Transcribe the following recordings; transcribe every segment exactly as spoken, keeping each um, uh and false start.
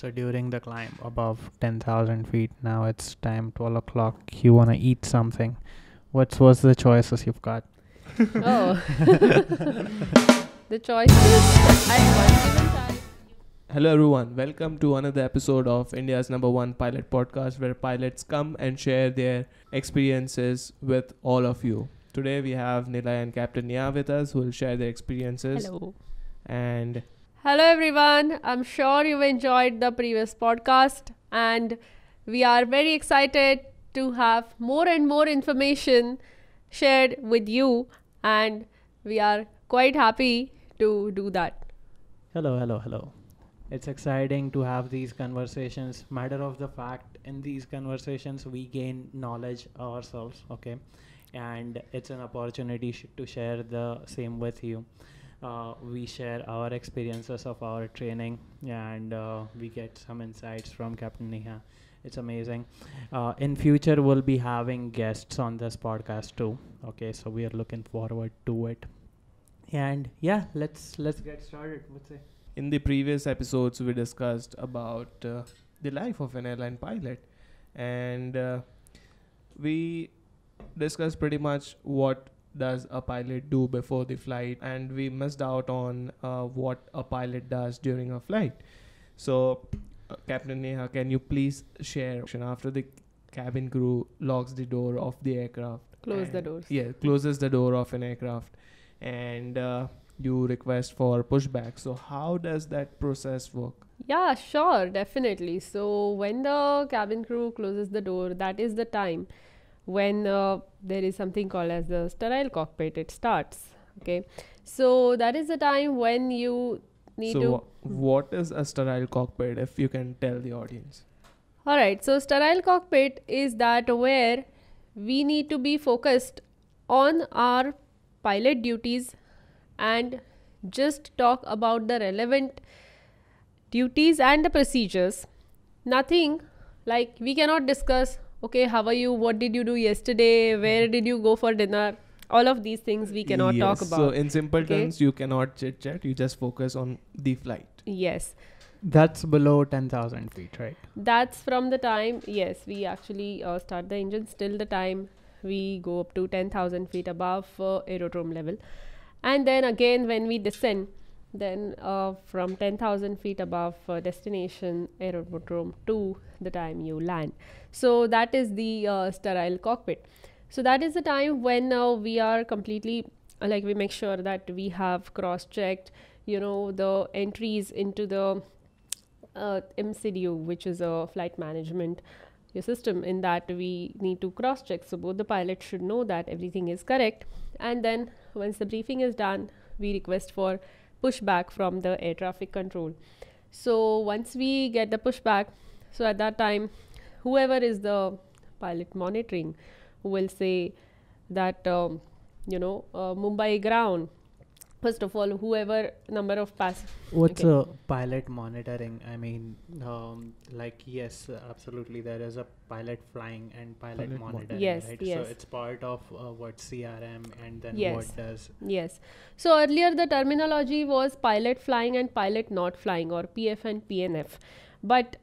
So during the climb above ten thousand feet, now it's time twelve o'clock. You want to eat something. What was the choices you've got? Oh, the choices. I Hello everyone, welcome to another episode of India's number one pilot podcast, where pilots come and share their experiences with all of you. Today we have Nilay and Captain Neha with us, who will share their experiences. Hello. And hello everyone, I'm sure you've enjoyed the previous podcast, and we are very excited to have more and more information shared with you, and we are quite happy to do that. Hello, hello, hello. It's exciting to have these conversations. Matter of the fact, in these conversations we gain knowledge ourselves, okay? And it's an opportunity sh to share the same with you. Uh, we share our experiences of our training, and uh, we get some insights from Captain Neha. It's amazing. Uh, in future, we'll be having guests on this podcast too. Okay, so we are looking forward to it. And yeah, let's let's get started. Let's say. In the previous episodes, we discussed about uh, the life of an airline pilot, and uh, we discussed pretty much what does a pilot do before the flight, and we missed out on uh, what a pilot does during a flight. So uh, Captain Neha, can you please share after the cabin crew locks the door of the aircraft, close the doors yeah closes the door of an aircraft, and uh, you request for pushback. So how does that process work? Yeah, sure, definitely. So when the cabin crew closes the door, that is the time when uh, there is something called as the sterile cockpit. It starts, okay? So that is the time when you need so to... So what is a sterile cockpit, if you can tell the audience? All right, so sterile cockpit is that where we need to be focused on our pilot duties and just talk about the relevant duties and the procedures. Nothing like we cannot discuss, okay, how are you, what did you do yesterday, where did you go for dinner, all of these things we cannot yes. talk about. So in simple okay. terms, you cannot chit chat, you just focus on the flight. Yes. That's below ten thousand feet, right? That's from the time, yes, we actually uh, start the engines till the time we go up to ten thousand feet above uh, aerodrome level. And then again, when we descend, then uh, from ten thousand feet above uh, destination aerodrome to the time you land. So that is the uh, sterile cockpit. So that is the time when uh, we are completely, uh, like we make sure that we have cross-checked, you know, the entries into the uh, M C D U, which is a flight management system. In that we need to cross-check. So both the pilots should know that everything is correct. And then once the briefing is done, we request for pushback from the air traffic control. So once we get the pushback, so at that time, whoever is the pilot monitoring will say that, um, you know, uh, Mumbai ground. First of all, whoever number of pass. What's okay. a pilot monitoring? I mean, um, like, yes, absolutely. There is a pilot flying and pilot, pilot monitoring, yes, right? Yes. So it's part of uh, what C R M and then yes. what does. Yes. So earlier the terminology was pilot flying and pilot not flying, or P F and P N F. But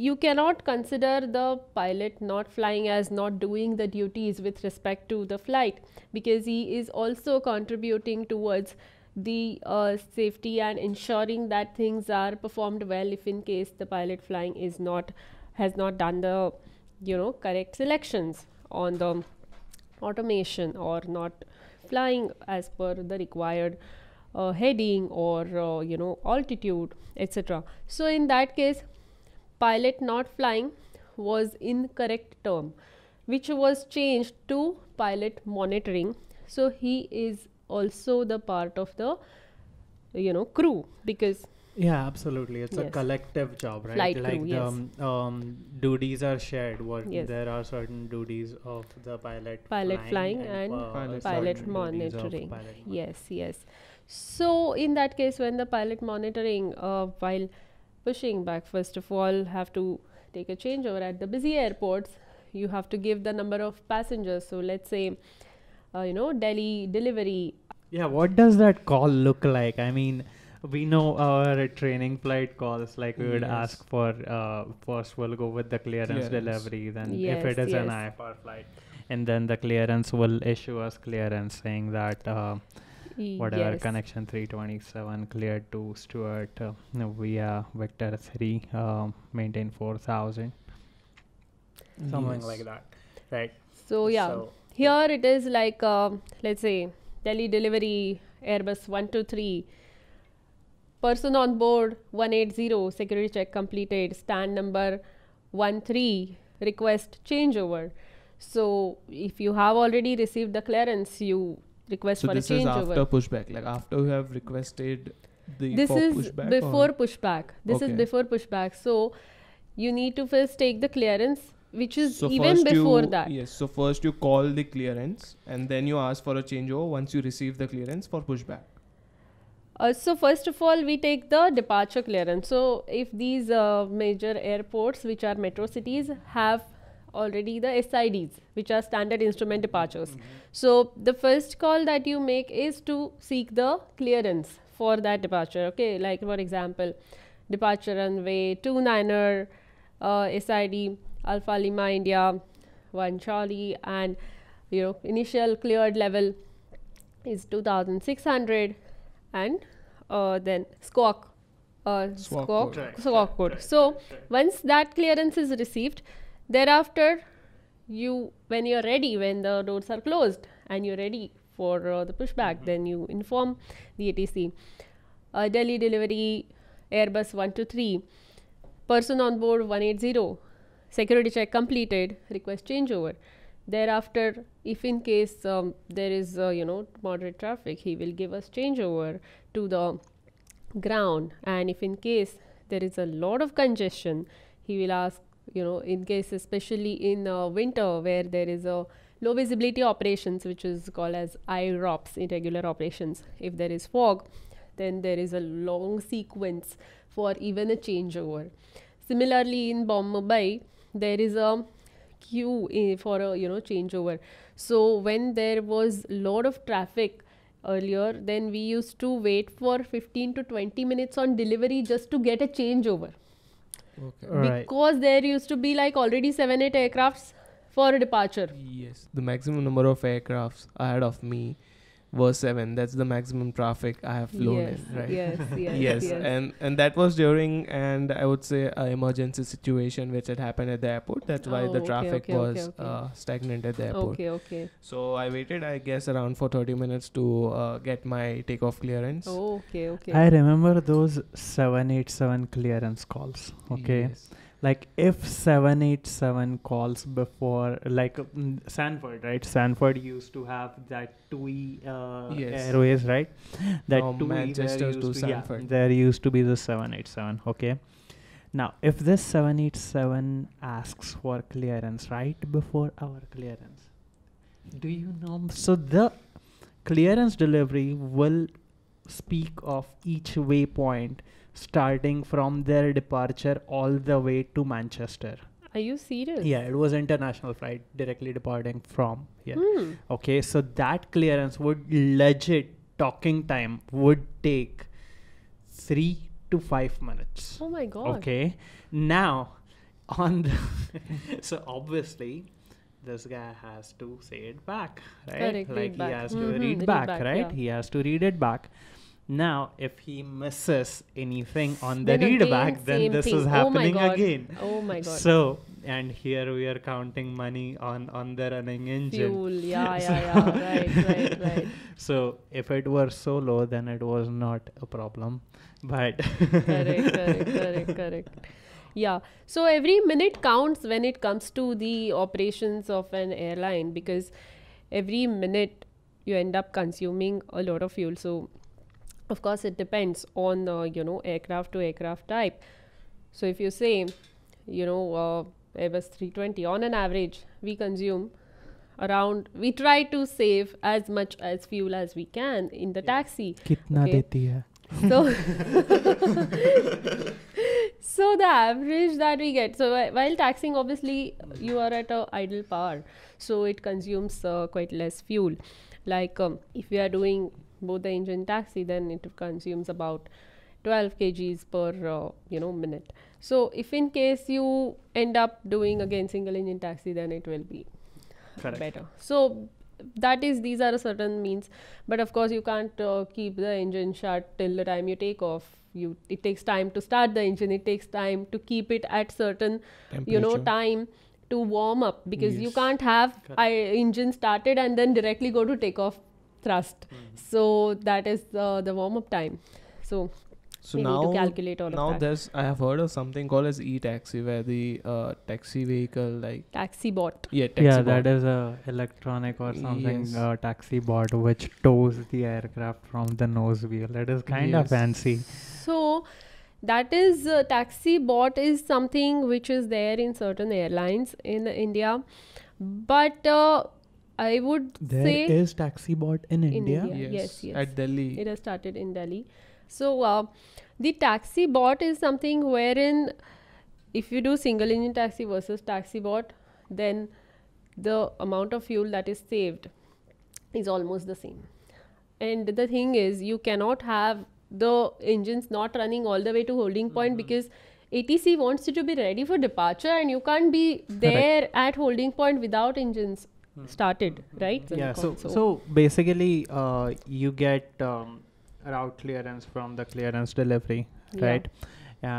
you cannot consider the pilot not flying as not doing the duties with respect to the flight, because he is also contributing towards the uh, safety and ensuring that things are performed well, if in case the pilot flying is not, has not done the, you know, correct selections on the automation, or not flying as per the required uh, heading, or, uh, you know, altitude, et cetera. So in that case, pilot not flying was incorrect term, which was changed to pilot monitoring. So he is also the part of the, you know, crew, because yeah, absolutely, it's yes. a collective job, right? Flight like crew, the yes. um, um, duties are shared. What yes. there are certain duties of the pilot, pilot flying, flying and, and uh, pilot, pilot monitoring. Pilot yes, yes. So in that case, when the pilot monitoring, uh, while pushing back, first of all, have to take a changeover at the busy airports. You have to give the number of passengers. So let's say, uh, you know, Delhi delivery. Yeah, what does that call look like? I mean, we know our training flight calls, like we yes. would ask for uh, first we'll go with the clearance, clearance. delivery, then yes, if it is yes. an I F R flight, and then the clearance will issue us clearance saying that uh, whatever yes. connection three twenty-seven cleared to Stuart uh, via vector three, uh, maintain four thousand, something yes. like that, right? So yeah, so here it is like uh, let's say Delhi delivery Airbus one two three, person on board one eight zero, security check completed, stand number one three, request changeover. So if you have already received the clearance, you request so for a changeover. So this is after pushback, like after you have requested the this is pushback before or? pushback. This okay. is before pushback. So you need to first take the clearance, which is so even before you, that. Yes. So first you call the clearance and then you ask for a changeover once you receive the clearance for pushback. Uh, so first of all, we take the departure clearance. So if these uh, major airports, which are metro cities, have already the S I Ds, which are standard instrument departures. Mm-hmm. So the first call that you make is to seek the clearance for that departure. Okay, like for example, departure runway two niner, uh, S I D Alpha Lima India one Charlie, and you know initial cleared level is two thousand six hundred, and uh, then squawk, uh, squawk, squawk code. Squawk code. Right. So right. once that clearance is received, thereafter, you when you're ready, when the doors are closed and you're ready for uh, the pushback, mm-hmm. then you inform the A T C. Uh, Delhi delivery Airbus one two three, person on board one eight zero, security check completed, request changeover. Thereafter, if in case um, there is uh, you know moderate traffic, he will give us changeover to the ground, and if in case there is a lot of congestion, he will ask, you know, in case especially in uh, winter where there is a low visibility operations, which is called as I ROPS, irregular operations. If there is fog, then there is a long sequence for even a changeover. Similarly, in Mumbai, there is a queue uh, for a you know changeover. So when there was lot of traffic earlier, then we used to wait for fifteen to twenty minutes on delivery just to get a changeover. Okay. Because right. there used to be like already seven eight aircrafts for a departure. Yes, the maximum number of aircrafts ahead of me were seven. That's the maximum traffic I have flown yes, in, right? Yes, yes, yes. yes. And, and that was during, and I would say, an emergency situation which had happened at the airport. That's why oh, the traffic okay, okay, was okay, okay. Uh, stagnant at the airport. Okay, okay. So I waited, I guess, around for thirty minutes to uh, get my takeoff clearance. Oh, okay, okay. I remember those seven eighty-seven clearance calls, okay? Yes. Like if seven eighty-seven calls before, like uh, Sanford, right? Sanford used to have that two E uh, yes. airways, right? That oh, two E Manchester to Sanford. Yeah, there used to be the seven eighty-seven, okay? Now, if this seven eighty-seven asks for clearance right before our clearance, do you know? So the clearance delivery will speak of each waypoint starting from their departure all the way to Manchester. Are you serious? Yeah, it was international flight directly departing from here. Hmm. Okay, so that clearance would legit talking time would take three to five minutes. Oh my God. Okay, now on the so obviously this guy has to say it back, right? Correct, like he back. has mm-hmm. to read, read back, back, right? Yeah. He has to read it back. Now, if he misses anything on the then read again, back, then this thing. is happening oh again. Oh my God. So, and here we are counting money on, on the running engine. Fuel, yeah, so yeah, yeah. right, right, right. So, if it were so low, then it was not a problem. But correct, correct, correct, correct. Yeah. So, every minute counts when it comes to the operations of an airline, because every minute you end up consuming a lot of fuel. So, of course, it depends on, uh, you know, aircraft to aircraft type. So if you say, you know, uh, Airbus three twenty, on an average, we consume around, we try to save as much as fuel as we can in the yeah. taxi. Kitna okay. deti hai? So, so the average that we get, so uh, while taxiing, obviously, you are at a idle power. So it consumes uh, quite less fuel. Like um, if we are doing both the engine taxi, then it consumes about twelve kilograms per uh, you know minute. So if in case you end up doing again single engine taxi, then it will be Correct. better. So that is, these are certain means, but of course you can't uh, keep the engine shut till the time you take off. You it takes time to start the engine, it takes time to keep it at certain you know time to warm up, because yes. you can't have I engine started and then directly go to take off thrust. Mm-hmm. So that is uh, the warm up time. So So now, now there's, I have heard of something called as e-taxi, where the uh, taxi vehicle, like taxi bot. Yeah, taxi yeah, bot. That is a electronic or something yes. uh, taxi bot which tows the aircraft from the nose wheel. That is kind yes. of fancy. So that is uh, taxi bot is something which is there in certain airlines in India, but. Uh, I would there say there is taxi bot in, in India. India. Yes, yes, yes, at Delhi. It has started in Delhi. So uh, the taxi bot is something wherein, if you do single engine taxi versus taxi bot, then the amount of fuel that is saved is almost the same. And the thing is, you cannot have the engines not running all the way to holding point, mm-hmm. because A T C wants you to be ready for departure, and you can't be there Correct. at holding point without engines started, right? Yeah, so, so so basically uh, you get um, route clearance from the clearance delivery, right? Yeah.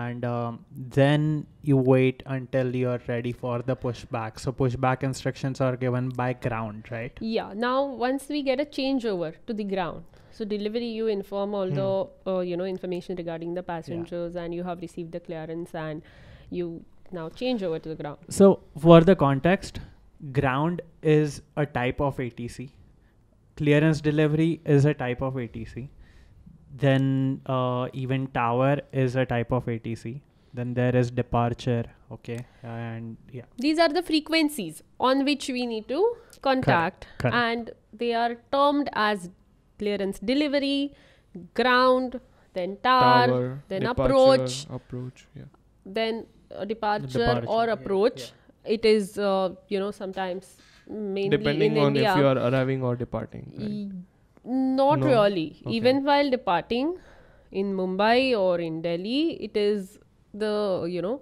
And um, then you wait until you're ready for the pushback. So pushback instructions are given by ground, right? Yeah. Now once we get a changeover to the ground, so delivery, you inform all hmm. the uh, you know information regarding the passengers, yeah. and you have received the clearance, and you now change over to the ground. So for the context, ground is a type of A T C, clearance delivery is a type of A T C, then uh, even tower is a type of A T C, then there is departure, okay, and yeah. These are the frequencies on which we need to contact, correct, correct. and they are termed as clearance delivery, ground, then tower, tower then approach, approach, yeah. then uh, departure, departure or yeah, approach. Yeah. It is, uh, you know, sometimes mainly depending in on India, if you are arriving or departing. Right? Not no. really. Okay. Even while departing in Mumbai or in Delhi, it is the, you know,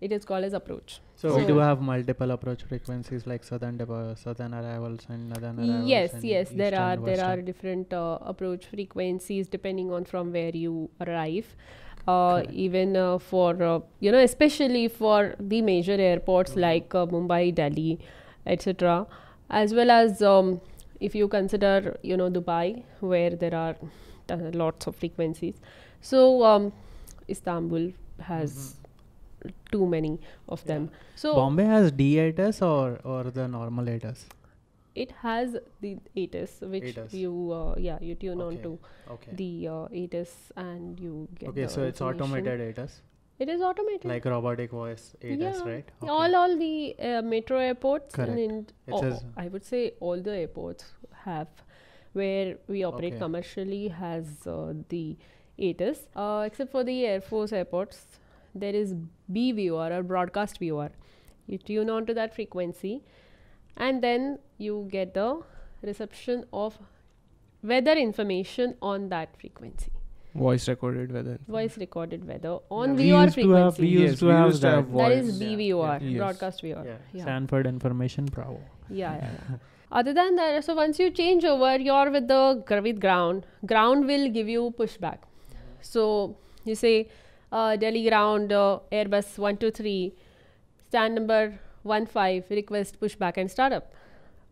it is called as approach. So, so we do have multiple approach frequencies like southern southern arrivals and northern arrivals. Yes, yes, there are there are different uh, approach frequencies depending on from where you arrive. Uh, even uh, for, uh, you know, especially for the major airports mm-hmm. like uh, Mumbai, Delhi, et cetera. As well as um, if you consider, you know, Dubai, where there are th lots of frequencies. So, um, Istanbul has mm-hmm. too many of yeah. them. So Bombay has D A T I S or, or the normal A T I S? It has the A T I S, which A T I S. you uh, yeah you tune okay. on to okay. the uh, A T I S, and you get okay. So it's automated A T I S. It is automated. Like robotic voice A T I S, yeah. right? Okay. All all the uh, metro airports Correct. and in oh, I would say all the airports have where we operate okay. commercially has uh, the A T I S, uh, except for the Air Force airports. There is B V O R or broadcast V O R. You tune on to that frequency, and then you get the reception of weather information on that frequency. Voice recorded weather. Voice recorded weather on yeah. V O R frequency. Have, we used yes, to we have used that. Have that is B V O R, yeah. yes. broadcast V O R. Yeah. Yeah. Sanford information, bravo. Yeah, yeah, yeah. Other than that, so once you change over, you're with the with ground. Ground will give you pushback. So you say, uh, Delhi ground, uh, Airbus one two three, stand number one five, request pushback and startup.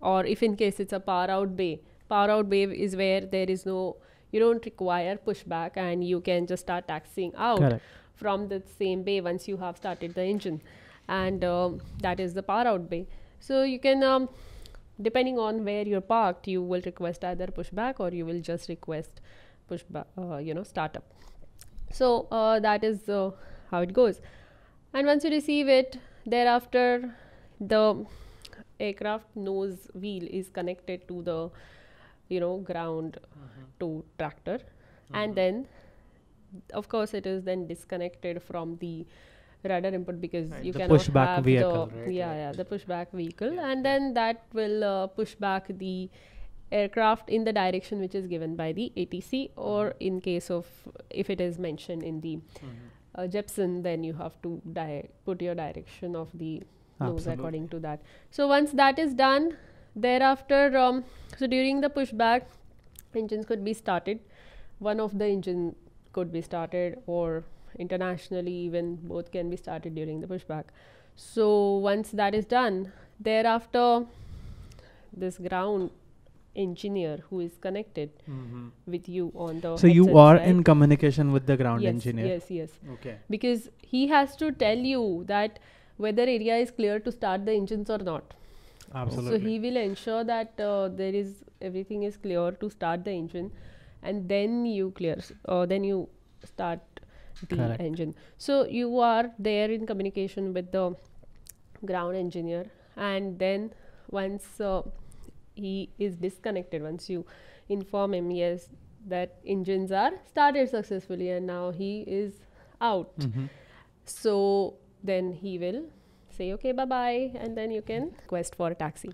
Or if in case it's a power out bay, power out bay is where there is no, you don't require pushback and you can just start taxiing out Correct. from the same bay once you have started the engine, and um, that is the power out bay. So you can, um, depending on where you're parked, you will request either pushback or you will just request pushback, uh, you know, startup. So uh, that is uh, how it goes. And once you receive it, thereafter the aircraft nose wheel is connected to the you know ground mm-hmm. to tractor, mm-hmm. and then of course it is then disconnected from the radar input, because right. you the cannot pushback have vehicle, the right, yeah right. yeah the pushback vehicle, yeah. and then that will uh, push back the aircraft in the direction which is given by the A T C, or in case of if it is mentioned in the mm-hmm. uh, Jepson, then you have to di put your direction of the nose according to that. So once that is done, thereafter, um, so during the pushback, engines could be started. One of the engine could be started, or internationally even both can be started during the pushback. So once that is done, thereafter this ground engineer who is connected mm-hmm. with you on the so you are right? in communication with the ground yes, engineer yes yes okay, because he has to tell you that whether area is clear to start the engines or not. Absolutely. So he will ensure that uh, there is everything is clear to start the engine, and then you clear or uh, then you start the Correct. engine. So you are there in communication with the ground engineer, and then once uh, he is disconnected, once you inform him yes that engines are started successfully and now he is out, mm-hmm. so then he will say okay, bye bye, and then you can request for a taxi.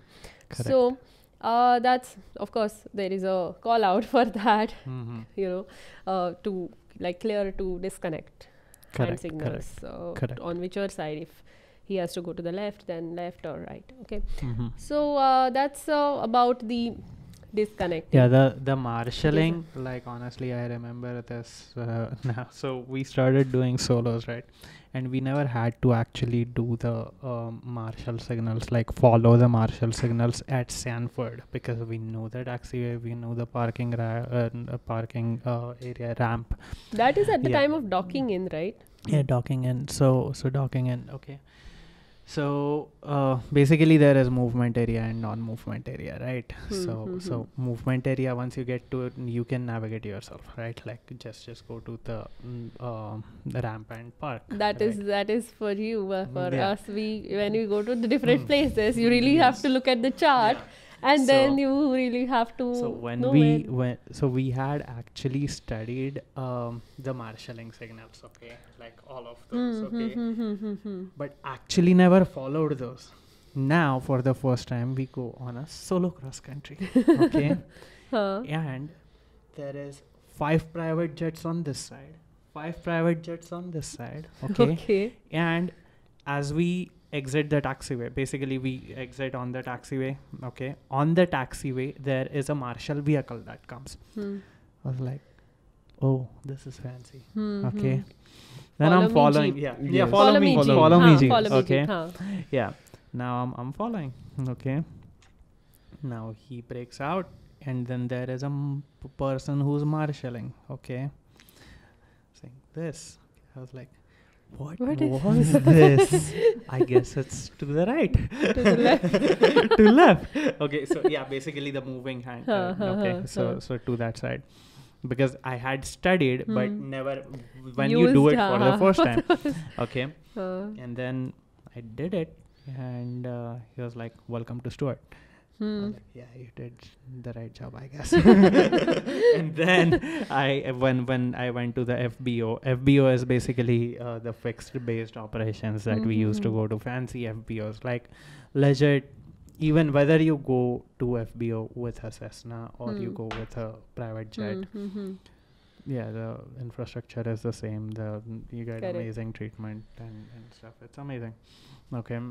Correct. So uh, that's, of course, there is a call out for that, mm-hmm. you know, uh, to like clear to disconnect correct, hand signals correct, uh, on which your side, if he has to go to the left, then left or right. Okay, mm-hmm. so uh, that's uh, about the disconnecting. Yeah, the the marshalling. Yes. Like honestly, I remember this uh, now. So we started doing solos, right? And we never had to actually do the um, marshal signals, like follow the marshal signals at Sanford, because we knew the taxiway, we knew the parking ra uh, parking uh, area ramp. That is at the yeah. time of docking in, right? Yeah, docking in. So so docking in. Okay. So uh, basically, there is movement area and non-movement area, right? Mm-hmm. So so movement area, once you get to it, you can navigate yourself, right? Like just just go to the mm, uh, the ramp and park. That right? is that is for you. Uh, for yeah. us, we when we go to the different mm. places, you really yes. have to look at the chart. Yeah. And so then you really have to so when know we when so we had actually studied um, the marshalling signals, okay, like all of those, mm-hmm, okay, mm-hmm, mm-hmm. but actually never followed those. Now for the first time we go on a solo cross country, okay, huh. and there is five private jets on this side, five private jets on this side, okay, okay. and as we exit the taxiway, basically we exit on the taxiway, okay, on the taxiway there is a marshal vehicle that comes. hmm. I was like, oh, this is fancy. hmm, okay hmm. Then follow I'm following yeah. Yes. yeah follow, follow me, me follow me, G. Follow me G. okay G. yeah now I'm, I'm following, okay, now he breaks out and then there is a m person who's marshalling, okay, saying this. I was like, What, what was this? I guess it's to the right. To the left. To left. Okay, so yeah, basically the moving hand. Uh, uh, okay, uh, so uh. so to that side. Because I had studied, mm. but never when Used you do it for the first time. Okay. Uh. And then I did it, and uh, he was like, welcome to Stuart. Hmm. Like, yeah, you did the right job, I guess. And then I, when when I went to the F B O, F B O is basically uh, the fixed-based operations that mm-hmm. we used to go to fancy F B Os, like legit. Even whether you go to F B O with a Cessna or mm. you go with a private jet, mm-hmm. yeah, the infrastructure is the same. The you get Correct. amazing treatment and, and stuff. It's amazing. Okay,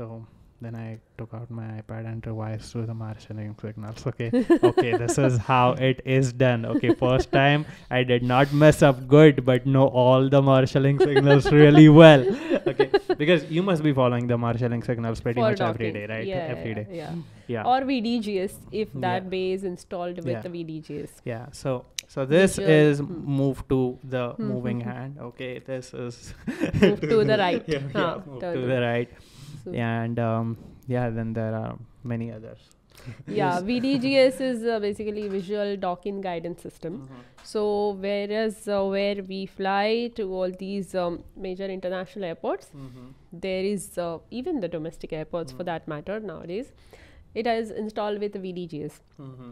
so. Then I took out my iPad and revised through the marshalling signals. Okay, okay, this is how it is done. Okay, first time I did not mess up good, but know all the marshalling signals really well. Okay, because you must be following the marshalling signals pretty For much docking. every day, right? Yeah, every day. Yeah. yeah. Or V D G S if that yeah. bay is installed with yeah. the V D G S. Yeah. So. So this Visual. is hmm. move to the hmm. moving hmm. hand. Okay, this is move to the right. Yeah, huh. yeah, move to the right. And um, yeah, then there are many others. Yeah, V D G S is uh, basically visual dock-in guidance system. Mm-hmm. So whereas uh, where we fly to all these um, major international airports, mm-hmm. there is uh, even the domestic airports mm-hmm. for that matter nowadays, it is installed with V D G S. Mm-hmm.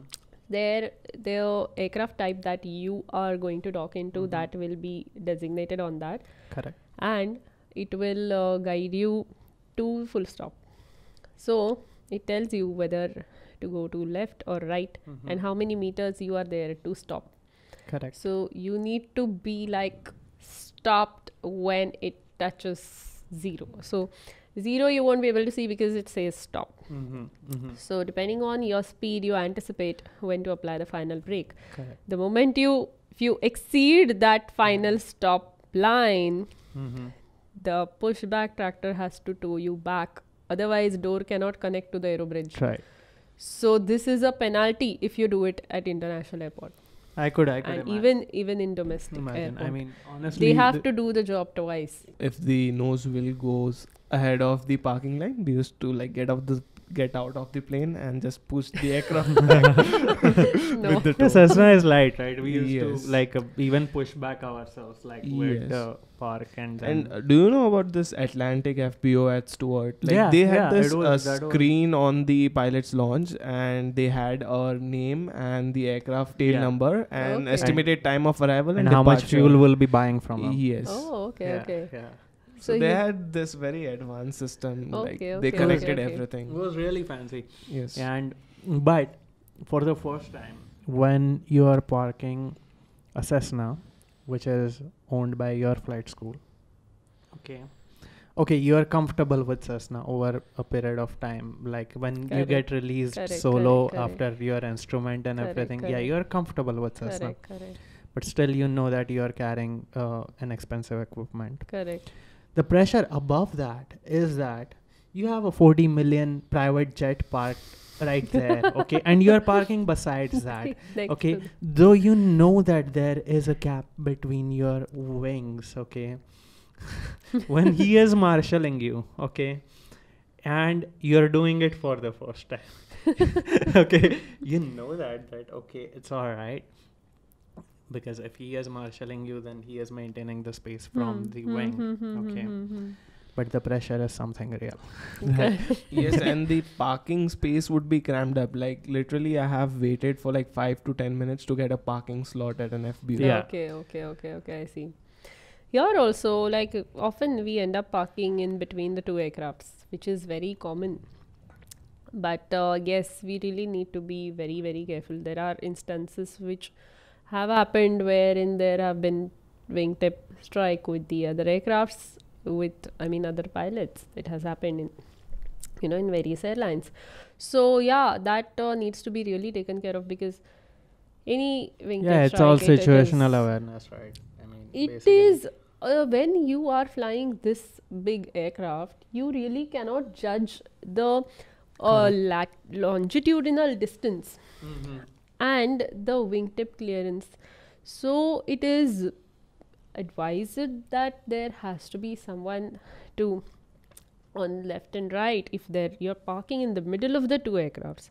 There, the aircraft type that you are going to dock into mm-hmm. that will be designated on that. Correct. And it will uh, guide you to full stop. So it tells you whether to go to left or right, mm-hmm. and how many meters you are there to stop. Correct. So you need to be like stopped when it touches zero. So zero you won't be able to see because it says stop. Mm-hmm, mm-hmm. So depending on your speed, you anticipate when to apply the final brake. Correct. The moment you, if you exceed that final stop line, mm-hmm. the pushback tractor has to tow you back. Otherwise, door cannot connect to the aero bridge. Right. So this is a penalty if you do it at international airport. I could, I could and imagine. even even in domestic imagine. airport. I mean, honestly, they have the to do the job twice. If the nose wheel goes ahead of the parking line, they used to like get off the get out of the plane and just push the aircraft back. No. With the toe. Cessna is light, right? We used yes. to like uh, even push back ourselves, like yes. with the park and. And uh, do you know about this Atlantic F B O at Stuart? Like yeah, they had yeah, this was, uh, screen was. on the pilot's lounge, and they had our name and the aircraft tail yeah. number and okay. estimated and time of arrival and, and how much fuel we'll be buying from them. Yes. Oh, okay, yeah, okay. Yeah. So, so they had this very advanced system, okay, like okay, they connected okay, okay. everything. It was really fancy. Yes. And but for the first time, when you are parking a Cessna, which is owned by your flight school, okay, okay, you are comfortable with Cessna over a period of time. Like when correct. you get released correct, solo correct, after correct. your instrument and correct, everything, correct. yeah, you are comfortable with Cessna. Correct, correct. But still, you know that you are carrying uh, an expensive equipment. Correct. The pressure above that is that you have a forty million private jet parked right there, okay? And you're parking besides that, okay? Though you know that there is a gap between your wings, okay? When he is marshalling you, okay? And you're doing it for the first time, okay? You know that, that, okay, it's all right. Because if he is marshalling you, then he is maintaining the space from mm. the mm-hmm, wing. Mm-hmm, okay. Mm-hmm. But the pressure is something real. Okay. Yes, and the parking space would be crammed up. Like literally I have waited for like five to ten minutes to get a parking slot at an F B O. Yeah. Okay, okay, okay, okay. I see. Here also, like often we end up parking in between the two aircrafts, which is very common. But uh, yes, we really need to be very, very careful. There are instances which have happened wherein there have been wingtip strike with the other aircrafts, with I mean other pilots. It has happened in, you know, in various airlines. So yeah, that uh, needs to be really taken care of, because any wingtip yeah, it's strike, all situational it awareness, right? I mean, it basically. is uh, when you are flying this big aircraft, you really cannot judge the uh, lat longitudinal distance. Mm-hmm. And the wingtip clearance. So it is advised that there has to be someone to on left and right if there you're parking in the middle of the two aircrafts,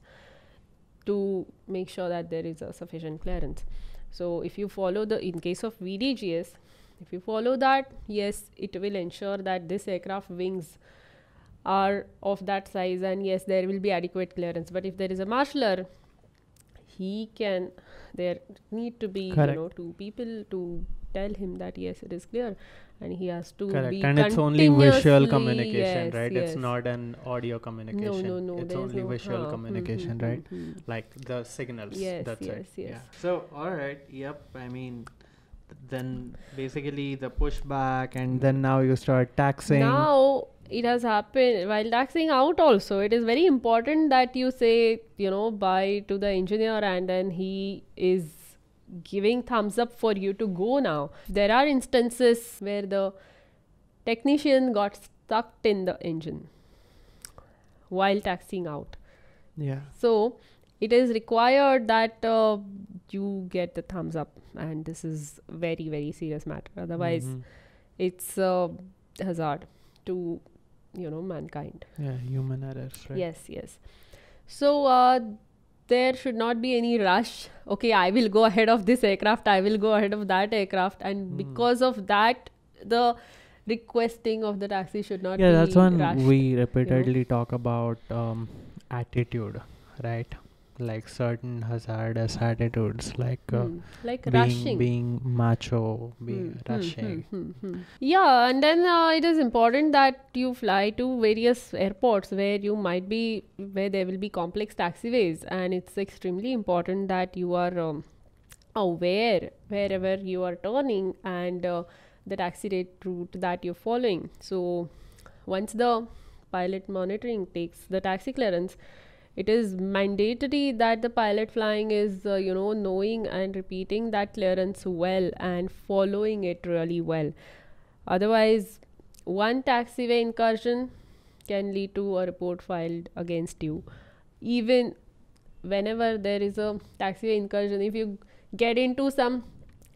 to make sure that there is a sufficient clearance. So if you follow the in case of V D G S, if you follow that, yes, it will ensure that this aircraft wings are of that size, and yes, there will be adequate clearance. But if there is a marshaller, he can, there need to be Correct. you know two people to tell him that yes, it is clear, and he has to Correct. be and it's only visual communication, yes, right? Yes. It's not an audio communication. No, no, no. It's only no visual huh. communication, mm-hmm, right? Mm-hmm. Like the signals. Yes, that's yes, it. Yes. Yeah. So all right, yep. I mean, th then basically the pushback, and then now you start taxing. Now it has happened while taxing out also. It is very important that you say, you know, bye to the engineer, and then he is giving thumbs up for you to go now. There are instances where the technician got stuck in the engine while taxiing out. Yeah. So it is required that uh, you get the thumbs up, and this is very, very serious matter. Otherwise, mm-hmm. it's a hazard to, you know, mankind. Yeah, human errors, right? Yes, yes. So uh, there should not be any rush. Okay, I will go ahead of this aircraft, I will go ahead of that aircraft, and mm. because of that, the requesting of the taxi should not yeah, be Yeah, that's when rushed, we repeatedly you know? talk about um, attitude, right? like certain hazardous attitudes, like uh, mm. like being, rushing, being macho, being mm. rushing. Mm. Mm. Mm. Mm. Yeah, and then uh, it is important that you fly to various airports where you might be, where there will be complex taxiways, and it's extremely important that you are um, aware wherever you are turning and uh, the taxi rate route that you're following. So once the pilot monitoring takes the taxi clearance, it is mandatory that the pilot flying is, uh, you know, knowing and repeating that clearance well and following it really well. Otherwise, one taxiway incursion can lead to a report filed against you. Even whenever there is a taxiway incursion, if you get into some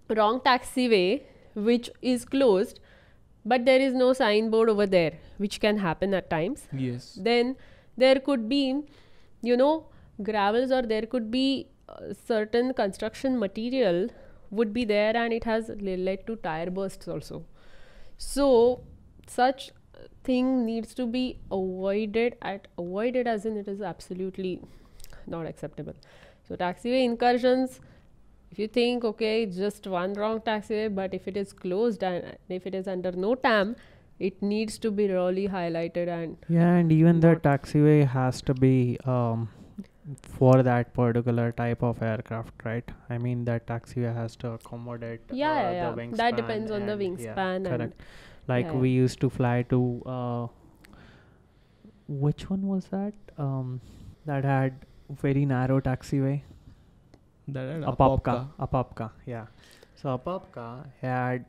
wrong taxiway which is closed, but there is no signboard over there, which can happen at times. Yes. Then there could be, you know, gravels, or there could be uh, certain construction material would be there, and it has led to tire bursts also. So such thing needs to be avoided at avoided as in it is absolutely not acceptable. So taxiway incursions, if you think, okay, just one wrong taxiway, but if it is closed and if it is under no T A M, it needs to be really highlighted. And yeah, and even the taxiway has to be um, for that particular type of aircraft, right? I mean, that taxiway has to accommodate yeah, uh, yeah, the yeah. wingspan. That depends on the wingspan. Yeah, correct. Like yeah. we used to fly to, uh, which one was that? Um, that had very narrow taxiway. That had Apopka. Apopka, yeah. So Apopka had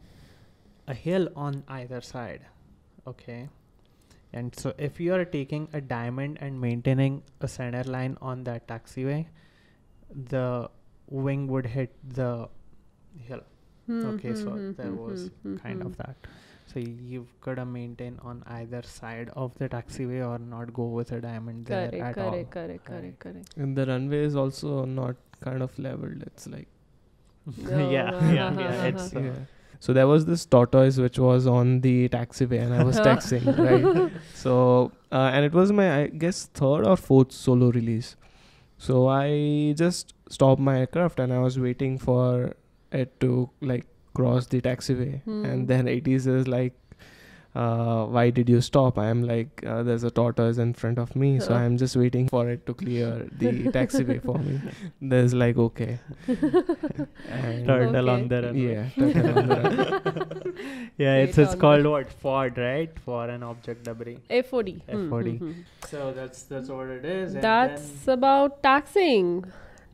a hill on either side, okay, and so if you are taking a diamond and maintaining a center line on that taxiway, the wing would hit the hill. Mm-hmm. Okay, so mm-hmm. there was mm-hmm. kind of that. So you've got to maintain on either side of the taxiway or not go with a diamond correct, there at correct, all. Correct, correct, correct, correct. And the runway is also not kind of leveled. It's like no. yeah, yeah, yeah, yeah. It's. Uh, yeah. So there was this tortoise which was on the taxiway and I was taxiing, right? So, uh, and it was my, I guess, third or fourth solo release. So I just stopped my aircraft and I was waiting for it to like cross the taxiway. Hmm. And then A T C is like, uh, why did you stop? I am like, uh, there's a tortoise in front of me. So I'm just waiting for it to clear the taxiway for me. There's like, okay. Turtle on the runway. Yeah, turtle on the runway. Yeah, it's, it's called what? F O D, right? Foreign Object Debris. F O D. F O D. Mm-hmm. So that's, that's what it is. That's about taxiing.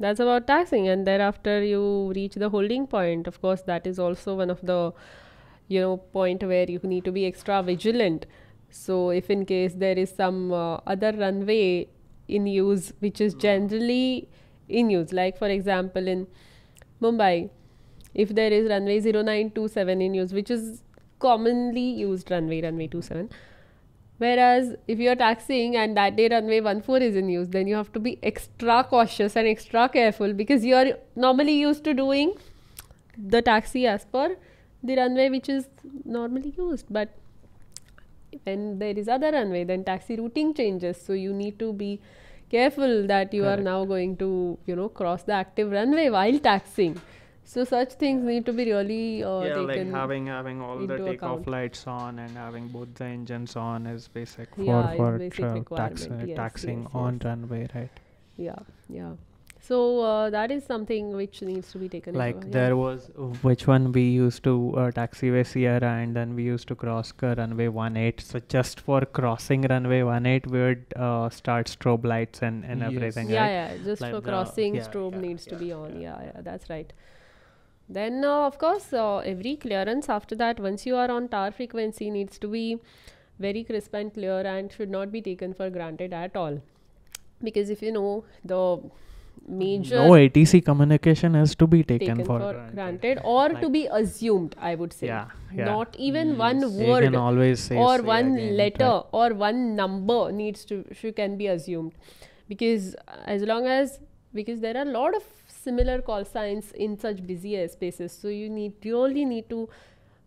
That's about taxiing. And thereafter you reach the holding point. Of course, that is also one of the, you know, point where you need to be extra vigilant. So if in case there is some uh, other runway in use, which is generally in use, like for example in Mumbai, if there is runway zero nine two seven in use, which is commonly used runway, runway two seven. Whereas if you are taxiing and that day runway one four is in use, then you have to be extra cautious and extra careful, because you are normally used to doing the taxi as per the runway which is normally used, but when there is other runway, then taxi routing changes. So you need to be careful that you Correct. Are now going to, you know, cross the active runway while taxiing. So such things need to be really uh, yeah, taken like having having all the takeoff lights on and having both the engines on is basic for yeah, for basic uh, tax, uh, yes, taxiing yes, on yes. runway, right? Yeah, yeah. So uh, that is something which needs to be taken like over. There yeah. was which one we used to uh, taxiway Sierra, and then we used to cross uh, runway one eight. So just for crossing runway one eight, we would uh, start strobe lights and, and yes. everything. Yeah, right? yeah. Just like for crossing, yeah, strobe yeah, needs yeah, to be on. Yeah, yeah. yeah that's right. Then uh, of course, uh, every clearance after that, once you are on tower frequency, needs to be very crisp and clear and should not be taken for granted at all, because if you know the major no A T C communication has to be taken, taken for, for granted, granted or like to be assumed, I would say. Yeah, yeah. Not even yes. one word you can always say or one again, letter right. or one number needs to can be assumed, because as long as because there are a lot of similar call signs in such busy airspaces. So you need you only need to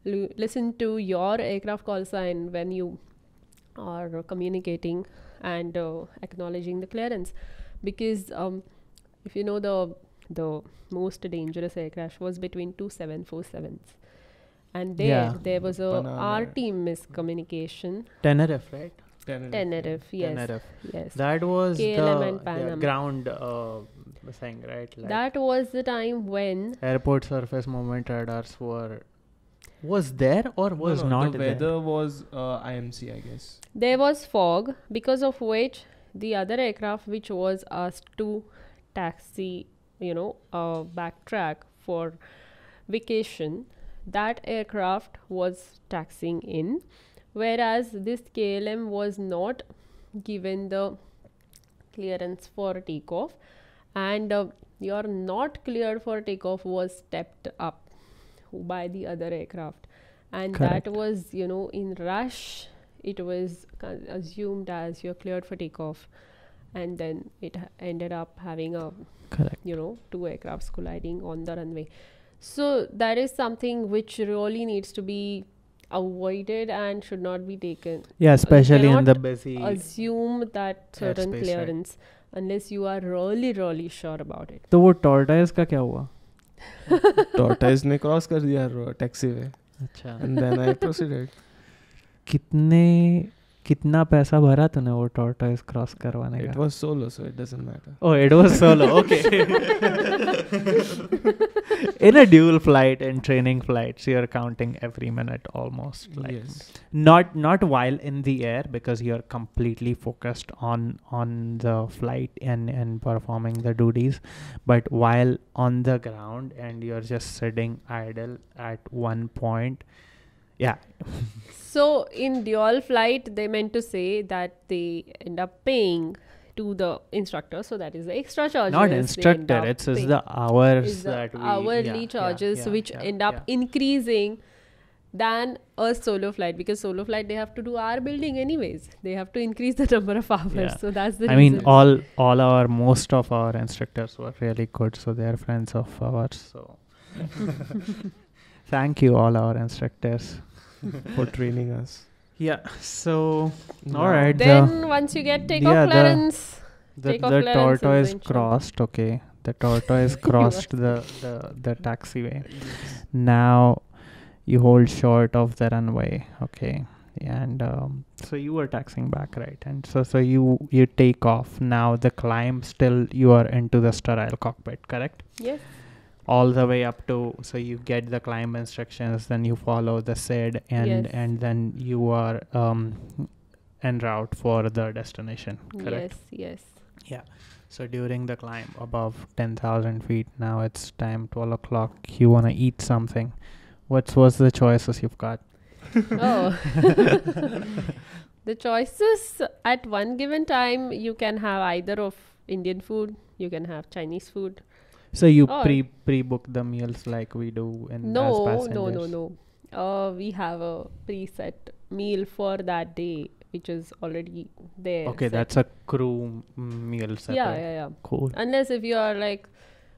listen to your aircraft call sign when you are communicating and uh, acknowledging the clearance, because um, if you know, the the most dangerous aircraft was between two seven forty-sevens. And there, yeah. there was a R T miscommunication. Tenerife, right? Tenerife, Tenerife yes. Tenerife. Yes. That was K L M the yeah, ground uh, thing, right? Like that was the time when airport surface movement radars were... Was there or was no, no, not the there? The weather was uh, I M C, I guess. There was fog, because of which the other aircraft which was asked to taxi, you know, uh, backtrack for vacation, that aircraft was taxiing in, whereas this K L M was not given the clearance for takeoff, and uh, your not cleared for takeoff was stepped up by the other aircraft, and Correct. that was, you know, in rush it was assumed as you're cleared for takeoff, and then it ha ended up having a Correct. you know, two aircrafts colliding on the runway. So that is something which really needs to be avoided and should not be taken. Yeah, especially in the busy. Assume that certain clearance, right, unless you are really, really sure about it. So what tortoise ka kya hua? Tortoise ne cross kar diya taxiway. Achha. And then I proceeded. Kitne kitna paisa bhara tune wo tortoise cross karwane ka? It was solo, so it doesn't matter. Oh, it was solo. Okay. In a dual flight and training flights, you're counting every minute almost. Like yes. Not not while in the air, because you're completely focused on on the flight and, and performing the duties, but while on the ground and you're just sitting idle at one point. Yeah. So in dual flight, they meant to say that they end up paying to the instructor, so that is the extra charges. Not instructor, it's, it's the hours it's the that we hourly yeah, charges yeah, yeah, which yeah, end up yeah. increasing than a solo flight, because solo flight they have to do hour building anyways. They have to increase the number of hours. Yeah. So that's the I reason. mean, all all our most of our instructors were really good, so they are friends of ours. So thank you all our instructors for training us. Yeah, so no. all right. Then the once you get takeoff yeah, clearance, the, the, take the, the clearance tortoise crossed. Okay, the tortoise crossed the, the the taxiway. Yes. Now you hold short of the runway. Okay, and um, so you were taxiing back, right? And so so you you take off. Now the climb, still you are into the sterile cockpit, correct? Yes. All the way up to, so you get the climb instructions, then you follow the S I D, and yes. and then you are um, en route for the destination, correct? Yes, yes. Yeah. So during the climb above ten thousand feet, now it's time twelve o'clock, you want to eat something. What was the choices you've got? Oh. The choices at one given time, you can have either of Indian food, you can have Chinese food. So you oh. pre pre book the meals like we do in no as passengers. no no no. Uh, we have a preset meal for that day, which is already there. Okay, set. that's a crew meal separate. Yeah, yeah, yeah. Cool. Unless if you are like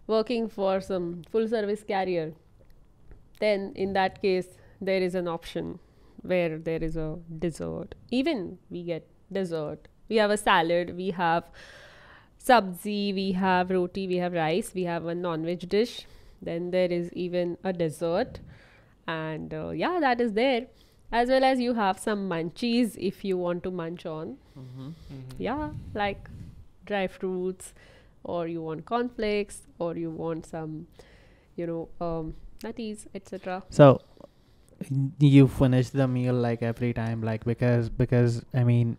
working for some full service carrier, then in that case there is an option where there is a dessert. Even we get dessert. We have a salad. We have sabzi, we have roti, we have rice, we have a non-veg dish, then there is even a dessert, and uh, yeah, that is there, as well as you have some munchies if you want to munch on. Mm-hmm, mm-hmm. Yeah, like dry fruits, or you want cornflakes, or you want some, you know, um, nutties, et cetera. So you finish the meal like every time, like because because I mean,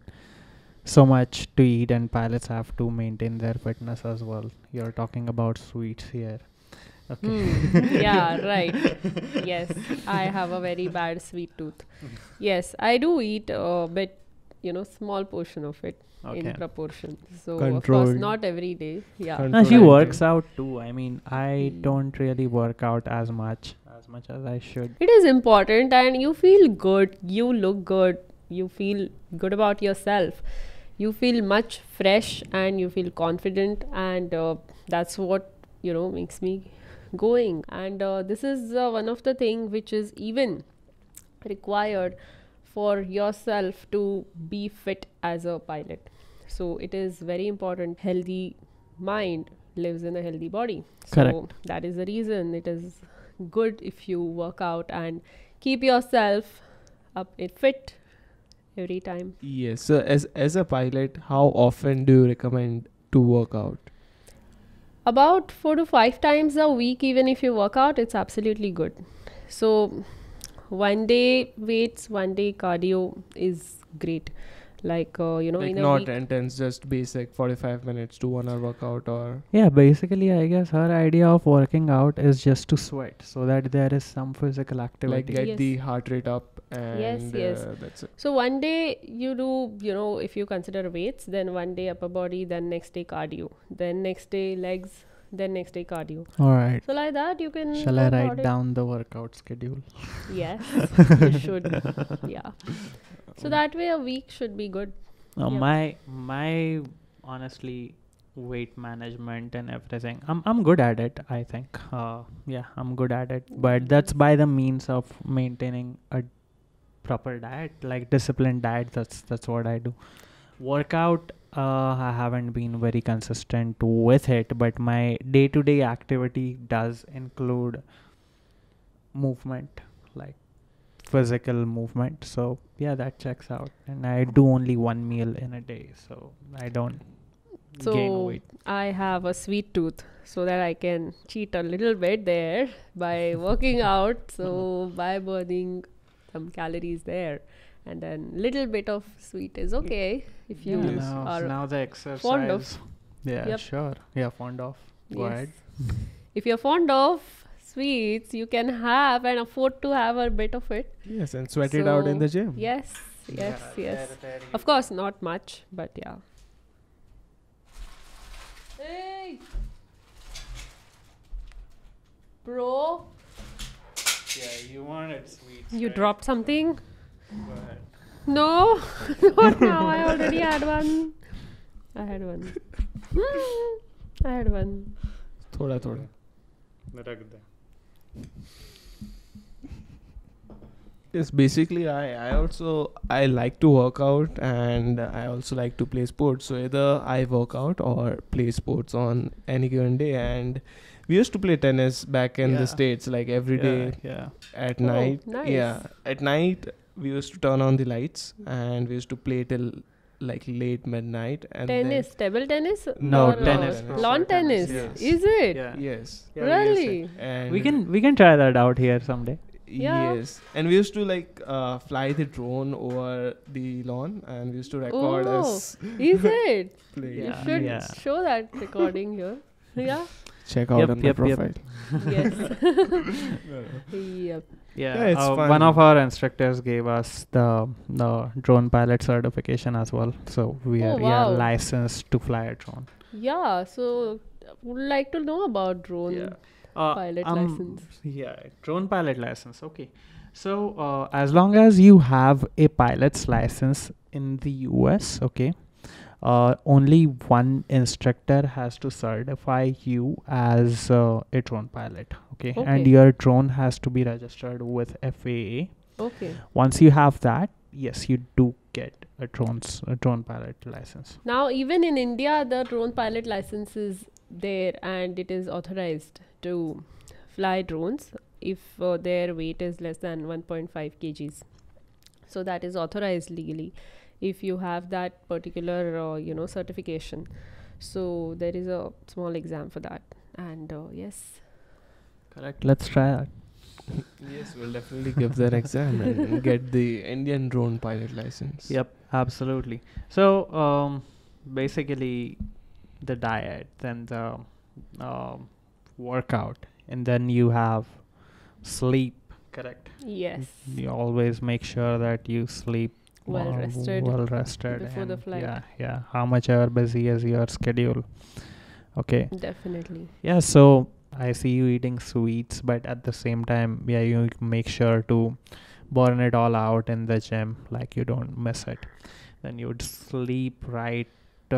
so much to eat, and pilots have to maintain their fitness as well. You're talking about sweets here. Okay. Mm. Yeah, right. Yes, I have a very bad sweet tooth. Yes, I do eat a bit, you know, small portion of it okay. in proportion. So, Controlled. of course, not every day. Yeah. Controlled. She works out too. I mean, I mm. don't really work out as much, as much as I should. It is important, and you feel good. You look good. You feel good about yourself. You feel much fresh and you feel confident, and uh, that's what, you know, makes me going. And uh, this is uh, one of the things which is even required for yourself to be fit as a pilot. So it is very important, healthy mind, lives in a healthy body. Correct. So that is the reason it is good if you work out and keep yourself up it fit every time. Yes. So as as a pilot, how often do you recommend to work out? About four to five times a week. Even if you work out, it's absolutely good. So one day weights, one day cardio is great. Like uh, you know, like in a not week. intense, just basic forty-five minutes to one hour workout or yeah. Basically, I guess her idea of working out is just to sweat, so that there is some physical activity, like get yes. the heart rate up. And yes, yes. Uh, that's it. So one day you do, you know, if you consider weights, then one day upper body, then next day cardio, then next day legs, then next day cardio. All right. So like that you can. Shall I write down the workout schedule? Yes, you should. Yeah. So that way a week should be good. Uh, yeah. My my honestly weight management and everything. I'm I'm good at it, I think. Uh, yeah, I'm good at it. But that's by the means of maintaining a proper diet, like disciplined diet. That's that's what I do. Workout, uh, I haven't been very consistent with it, but my day-to-day activity does include movement, like physical movement. So yeah, that checks out. And I do only one meal in a day, so I don't so gain weight. I have a sweet tooth, so that I can cheat a little bit there by working out, so by burning some calories there, and then little bit of sweet is okay if you yeah, now, are now the exercise fond of. Yeah, yep. Sure. Yeah, fond of. Go yes. ahead. If you're fond of sweets, you can have and afford to have a bit of it. Yes, and sweat so it out in the gym. Yes, yes, yeah, yes. There, there of course, not much, but yeah. Hey, bro. Yeah, you wanted sweets. You right? dropped something. Go ahead. No, not now. I already had one. I had one. I had one. Thoda thoda. Yes, basically I, I also I like to work out, and I also like to play sports. So either I work out or play sports on any given day. And we used to play tennis back in yeah. the States, like every yeah, day yeah. at oh, night. Nice. Yeah, at night we used to turn on the lights and we used to play till like late midnight. And tennis, table tennis? No, tennis. Lawn tennis. tennis. Yes. Is it? Yeah. Yes. Yeah, really? We, and we can we can try that out here someday. Yeah. Yes. And we used to like uh, fly the drone over the lawn, and we used to record oh, us. Is it? Play. Yeah. You should yeah. show that recording here. Yeah. Check out yep, on yep, the profile. Yep. Yes. Yep. Yeah, yeah, it's uh, fun. One of our instructors gave us the the drone pilot certification as well, so we oh, are wow. yeah, licensed to fly a drone. Yeah, so would like to know about drone yeah. uh, pilot um, license. Yeah, drone pilot license. Okay, so uh, as long as you have a pilot's license in the U S, okay, uh, only one instructor has to certify you as uh, a drone pilot. Okay. And your drone has to be registered with F A A. Okay. Once you have that, yes, you do get a drones a drone pilot license. Now, even in India, the drone pilot license is there, and it is authorized to fly drones if uh, their weight is less than one point five kilograms. So that is authorized legally if you have that particular uh, you know certification. So there is a small exam for that, and uh, yes. Correct. Let's try that. Yes, we'll definitely give that exam and get the Indian drone pilot license. Yep, absolutely. So, um, basically, the diet, then the uh, workout, and then you have sleep. Correct. Yes. You always make sure that you sleep well rested. Well rested before the flight. Yeah, yeah. How much ever busy is your schedule? Okay. Definitely. Yeah. So. I see you eating sweets, but at the same time, yeah, you make sure to burn it all out in the gym, like you don't miss it. Then you would sleep right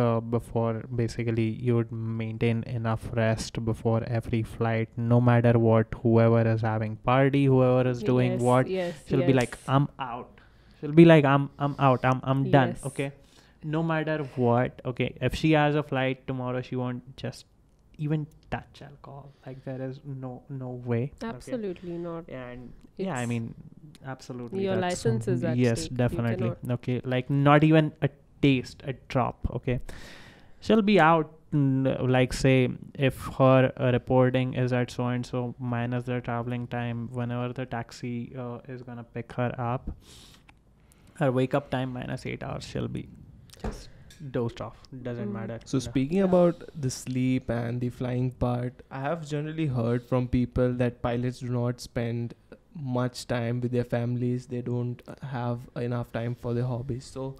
uh, before, basically, you would maintain enough rest before every flight, no matter what, whoever is having party, whoever is doing yes, what, yes, she'll yes. be like, I'm out. She'll be like, I'm I'm out, I'm, I'm done, yes. okay? No matter what, okay, if she has a flight tomorrow, she won't just even touch alcohol. Like there is no no way. Absolutely okay. not. Yeah, and yeah, I mean, absolutely. Your license is at yes, stake. Definitely. Okay, like not even a taste, a drop. Okay, she'll be out. Like say if her uh, reporting is at so and so minus their traveling time, whenever the taxi uh, is gonna pick her up, her wake up time minus eight hours, she'll be just dozed off, doesn't mm. matter. So speaking yeah. about the sleep and the flying part, I have generally heard from people that pilots do not spend much time with their families, they don't have enough time for their hobbies. So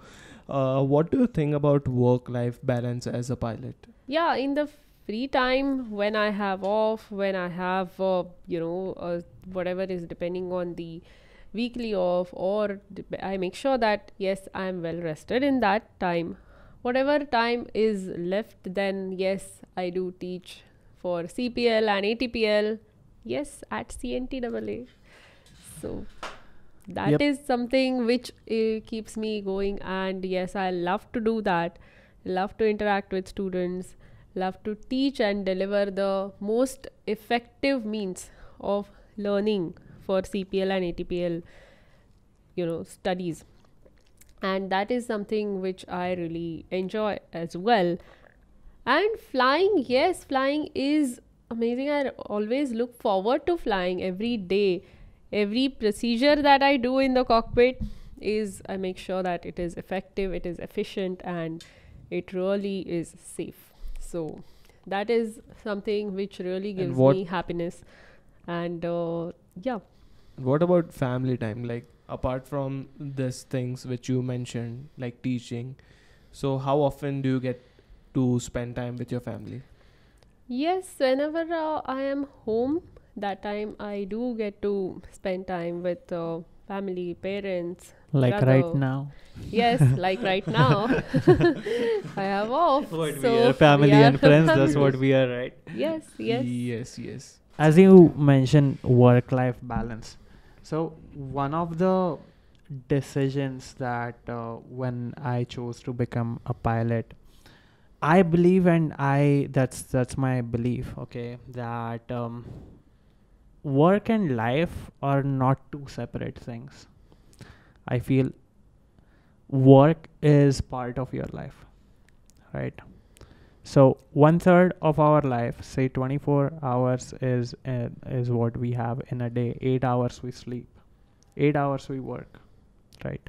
uh, what do you think about work-life balance as a pilot? Yeah, in the free time, when I have off, when I have, uh, you know, uh, whatever is depending on the weekly off, or I make sure that, yes, I am well rested in that time. Whatever time is left, then yes, I do teach for C P L and A T P L. Yes, at C N T A A. So that yep. is something which uh, keeps me going. And yes, I love to do that. Love to interact with students, love to teach and deliver the most effective means of learning for C P L and A T P L, you know, studies. And that is something which I really enjoy as well. And flying, yes, flying is amazing. I always look forward to flying every day. Every procedure that I do in the cockpit is, I make sure that it is effective, it is efficient, and it really is safe. So that is something which really gives me happiness. And uh, yeah. What about family time? Like apart from these things which you mentioned, like teaching, so how often do you get to spend time with your family? Yes, whenever uh, I am home, that time I do get to spend time with uh, family, parents, like brother. Right now. Yes, like right now. I have off. What so we are family we are and friends. That's what we are, right? Yes, yes, yes, yes. As you mentioned, work-life balance. So one of the decisions that uh, when I chose to become a pilot, I believe, and I that's that's my belief. Okay, that. Um, work and life are not two separate things. I feel work is part of your life, right? So one third of our life, say twenty-four hours is uh, is what we have in a day. Eight hours we sleep, eight hours we work, right?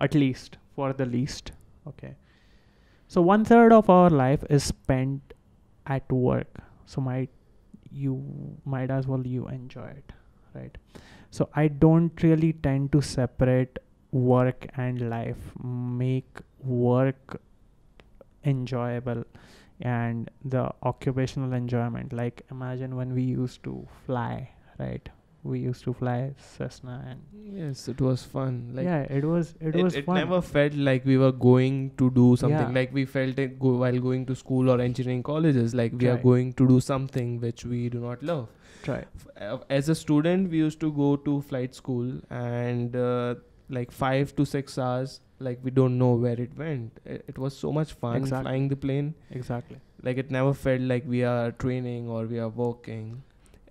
At least for the least. Okay, so one third of our life is spent at work. So my you might as well you enjoy it, right? So I don't really tend to separate work and life. Make work enjoyable and the occupational enjoyment. Like imagine when we used to fly, right? We used to fly Cessna, and yes, it was fun. Like yeah, it was. It, it was. It fun. Never felt like we were going to do something. Yeah. Like we felt it go while going to school or engineering colleges. Like we right. are going to do something which we do not love. Right. As a student, we used to go to flight school, and uh, like five to six hours. Like we don't know where it went. It, it was so much fun exactly. flying the plane. Exactly. Like it never felt like we are training or we are working.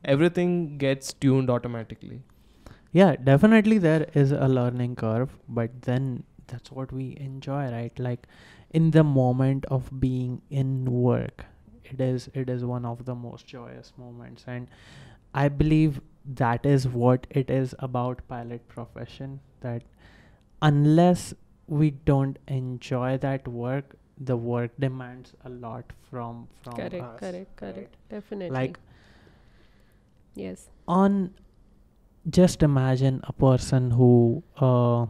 Everything gets tuned automatically. Yeah, definitely there is a learning curve, but then that's what we enjoy, right? Like in the moment of being in work, it is it is one of the most joyous moments, and I believe that is what it is about pilot profession, that unless we don't enjoy that work, the work demands a lot from from correct, us. Correct, correct, correct. Definitely. Like yes. On just imagine a person who uh,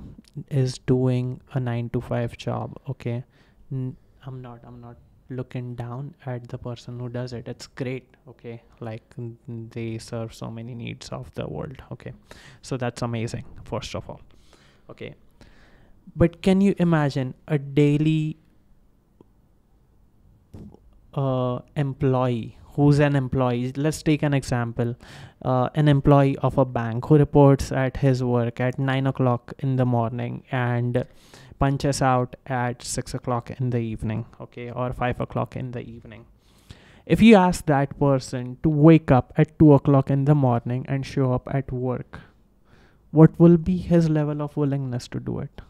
is doing a nine to five job. Okay, N I'm not. I'm not looking down at the person who does it. It's great. Okay, like they serve so many needs of the world. Okay, so that's amazing. First of all, okay, but can you imagine a daily uh, employee? Who's an employee? Let's take an example. Uh, an employee of a bank who reports at his work at nine o'clock in the morning and punches out at six o'clock in the evening, okay, or five o'clock in the evening. If you ask that person to wake up at two o'clock in the morning and show up at work, what will be his level of willingness to do it?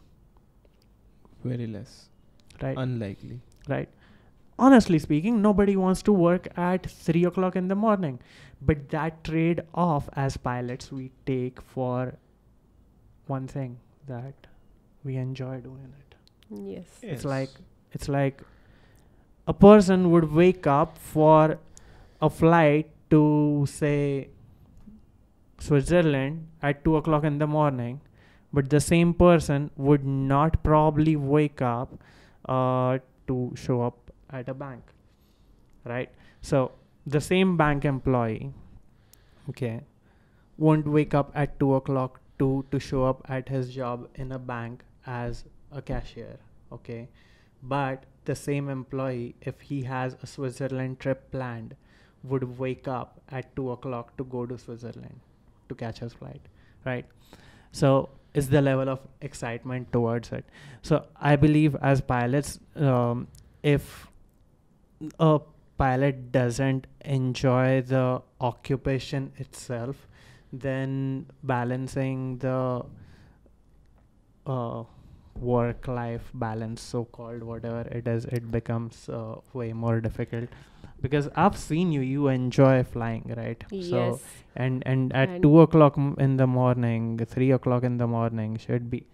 Very less. Right. Unlikely. Right. Honestly speaking, nobody wants to work at three o'clock in the morning, but that trade-off as pilots we take for one thing that we enjoy doing it. Yes. Yes. It's like it's like a person would wake up for a flight to say Switzerland at two o'clock in the morning, but the same person would not probably wake up uh, to show up at a bank, right? So the same bank employee, okay, won't wake up at two o'clock to to show up at his job in a bank as a cashier, okay? But the same employee, if he has a Switzerland trip planned, would wake up at two o'clock to go to Switzerland to catch his flight, right? So it's the level of excitement towards it. So I believe as pilots, um, if a pilot doesn't enjoy the occupation itself, then balancing the uh, work-life balance, so-called, whatever it is, it becomes uh, way more difficult. Because I've seen you, you enjoy flying, right? Yes. So, and, and at and two o'clock in the morning, three o'clock in the morning, should be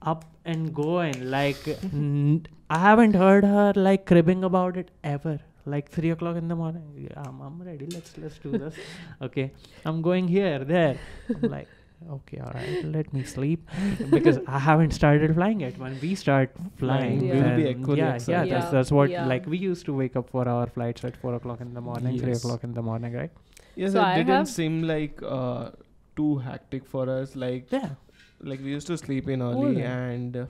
up and going. Like, n I haven't heard her like cribbing about it ever. Like three o'clock in the morning, yeah, I'm, I'm ready. Let's let's do this. Okay, I'm going here, there. I'm like, okay, all right. Let me sleep because I haven't started flying yet. When we start flying, yeah, we'll be equally yeah, excited. Yeah, that's that's what yeah. like we used to wake up for our flights at four o'clock in the morning, yes. three o'clock in the morning, right? Yes, so it I didn't seem like uh, too hectic for us. Like yeah. Like we used to sleep in early, oh, and uh,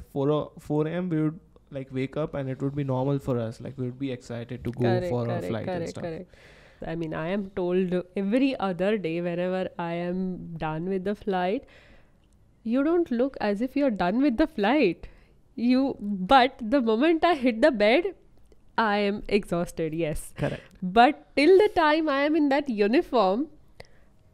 four a m we would like wake up and it would be normal for us. Like we would be excited to go correct, for correct, our flight correct, and stuff. Correct. I mean, I am told every other day whenever I am done with the flight, you don't look as if you're done with the flight. You, but the moment I hit the bed, I am exhausted. Yes. Correct. But till the time I am in that uniform,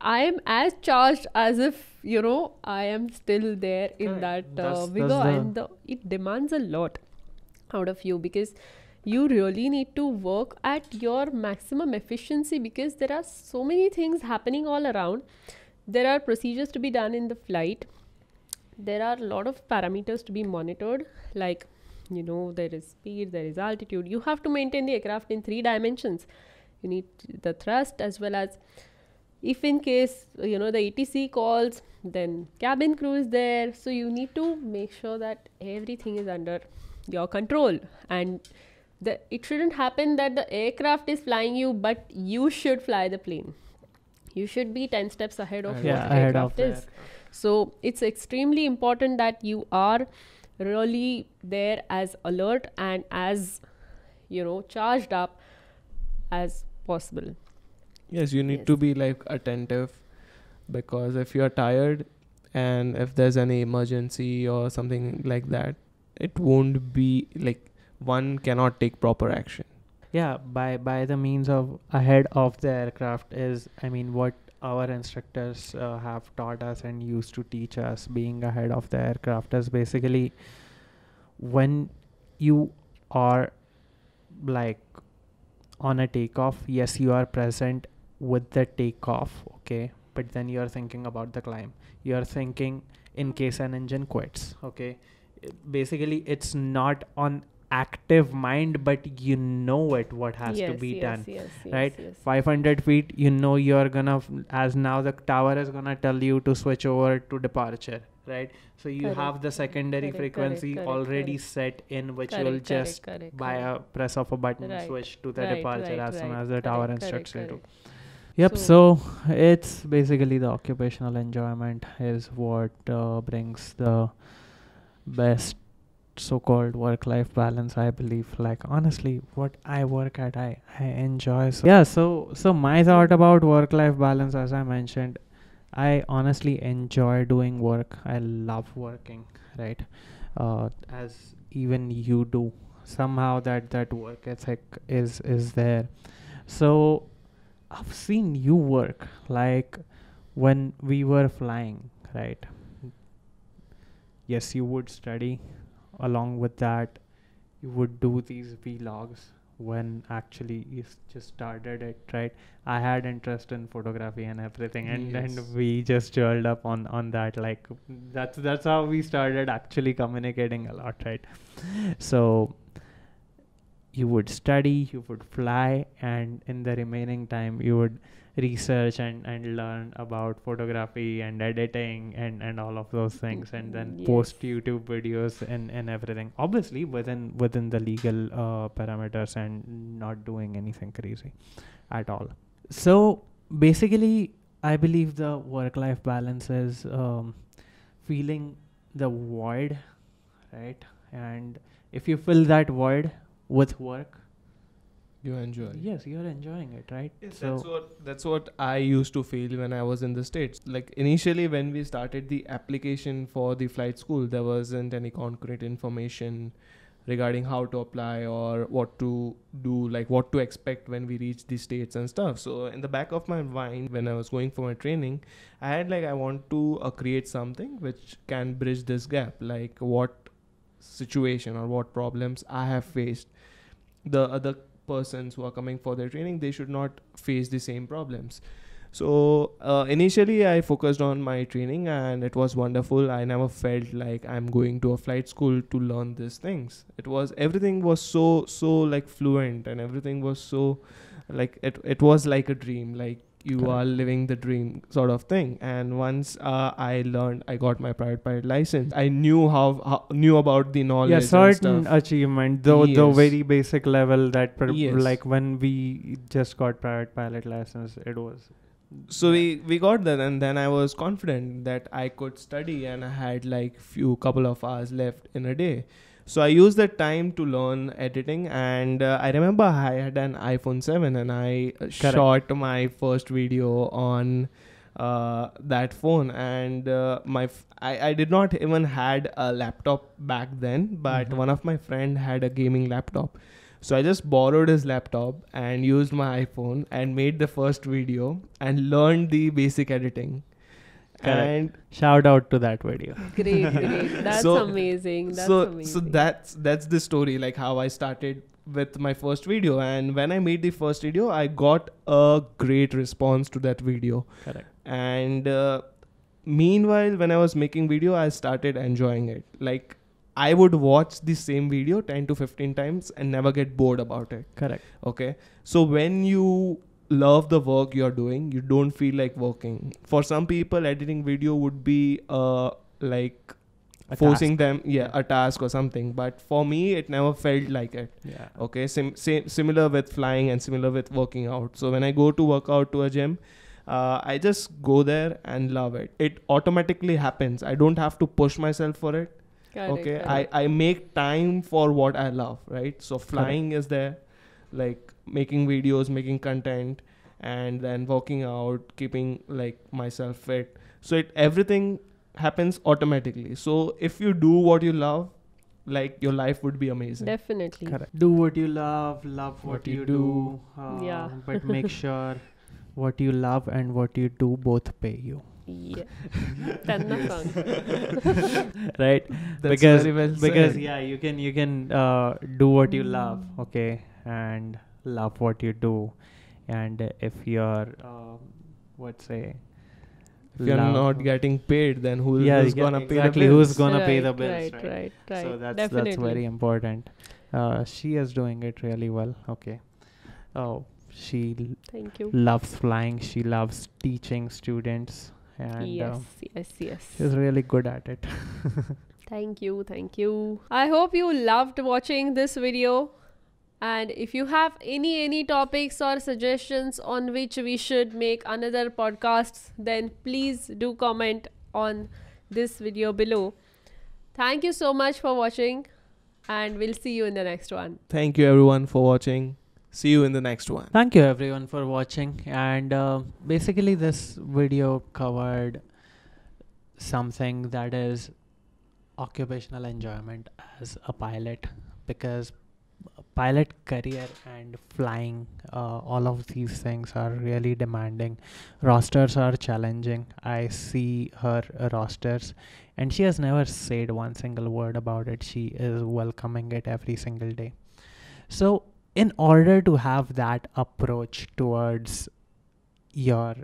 I am as charged as if, you know, I am still there in that uh, vigor, and the, it demands a lot out of you because you really need to work at your maximum efficiency because there are so many things happening all around. There are procedures to be done in the flight. There are a lot of parameters to be monitored, like, you know, there is speed, there is altitude. You have to maintain the aircraft in three dimensions. You need the thrust as well as, if in case, you know, the A T C calls, then cabin crew is there. So you need to make sure that everything is under your control. And the, it shouldn't happen that the aircraft is flying you, but you should fly the plane. You should be ten steps ahead of yeah, what the aircraft is. So it's extremely important that you are really there as alert and as, you know, charged up as possible. Yes, you need yes. to be like attentive, because if you're tired and if there's any emergency or something like that, it won't be like one cannot take proper action. Yeah, by, by the means of ahead of the aircraft is, I mean, what our instructors uh, have taught us and used to teach us. Being ahead of the aircraft is basically when you are like on a takeoff, yes, you are present with the takeoff, okay, but then you're thinking about the climb. You're thinking in case an engine quits, okay. It basically, it's not on active mind, but you know it, what has yes, to be yes, done, yes, yes, right? Yes, yes. five hundred feet, you know you're gonna, f as now the tower is gonna tell you to switch over to departure, right? So you correct. have the secondary correct, frequency correct, correct, already correct. set in, which correct, you'll just correct, correct, by correct. a press of a button right. switch to the right, departure right, as right, soon as the tower instructs you to. Yep, so, so it's basically the occupational enjoyment is what uh, brings the best so-called work-life balance, I believe. Like, honestly, what I work at, I, I enjoy. So yeah, so, so my thought about work-life balance, as I mentioned, I honestly enjoy doing work. I love working, right? Uh, as even you do. Somehow that, that work ethic is, is there. So I've seen you work, like when we were flying, right? Yes, you would study. Along with that, you would do these vlogs when actually you just started it, right? I had interest in photography and everything, and yes. and we just joined up on on that. Like that's that's how we started actually communicating a lot, right? So you would study, you would fly, and in the remaining time you would research and and learn about photography and editing and and all of those things, and then yes. post YouTube videos and and everything, obviously within within the legal uh, parameters and not doing anything crazy at all. So basically I believe the work-life balance is um, feeling the void, right? And if you fill that void with work, you're enjoying. Yes, you're enjoying it, right? Yes, so that's what that's what I used to feel when I was in the States. Like initially, when we started the application for the flight school, there wasn't any concrete information regarding how to apply or what to do, like what to expect when we reach the States and stuff. So in the back of my mind, when I was going for my training, I had like I want to uh, create something which can bridge this gap, like what situation or what problems I have faced. The other persons who are coming for their training, they should not face the same problems. So uh, initially I focused on my training and it was wonderful. I never felt like I'm going to a flight school to learn these things. It was, everything was so so like fluent, and everything was so like it, it was like a dream, like you Correct. Are living the dream sort of thing. And once uh, I learned, I got my private pilot license. I knew how, how knew about the knowledge. Yeah, certain and stuff. Achievement, though yes. the very basic level that yes. like when we just got private pilot license, it was. So we we got that, and then I was confident that I could study, and I had like few couple of hours left in a day. So I used that time to learn editing, and uh, I remember I had an iPhone seven and I Correct. Shot my first video on uh, that phone. And uh, my f I, I did not even had a laptop back then, but mm-hmm. one of my friend had a gaming laptop. So I just borrowed his laptop and used my iPhone and made the first video and learned the basic editing. Correct. And shout out to that video. Great, great. That's so, amazing. That's so, amazing. So that's that's the story, like how I started with my first video. And when I made the first video, I got a great response to that video. Correct. And uh, meanwhile, when I was making video, I started enjoying it. Like I would watch the same video ten to fifteen times and never get bored about it. Correct. Okay. So when you love the work you're doing, you don't feel like working. For some people, editing video would be uh like a forcing task. them yeah a task or something, but for me it never felt like it. Yeah. Okay. Sim same similar with flying and similar with working out. So when I go to work out to a gym, uh I just go there and love it. It automatically happens. I don't have to push myself for it. Got okay it, I, I make time for what I love, right? So flying is there, like making videos, making content, and then working out, keeping like myself fit. So it everything happens automatically. So if you do what you love, like your life would be amazing. Definitely. Correct. Do what you love, love what, what you, you do, do. Uh, yeah. But make sure what you love and what you do both pay you. Yeah. That's right. That's because well because said. Yeah, you can you can uh, do what you mm. love, okay, and love what you do. And uh, if you're um, what say if you're not getting paid, then who's, yeah, who's gonna exactly pay the bills? Who's gonna right, pay the bills, right, right, right, right. So that's Definitely. That's very important. Uh, she is doing it really well. Okay. Oh, she Thank you. Loves flying. She loves teaching students. And yes, um, yes, yes. She's really good at it. Thank you, thank you. I hope you loved watching this video. And if you have any any topics or suggestions on which we should make another podcasts, then please do comment on this video below. Thank you so much for watching, and we'll see you in the next one. Thank you everyone for watching. See you in the next one. Thank you everyone for watching. And uh, basically this video covered something that is occupational enjoyment as a pilot, because pilot career and flying, uh, all of these things are really demanding. Rosters are challenging. I see her uh, rosters, and she has never said one single word about it. She is welcoming it every single day. So in order to have that approach towards your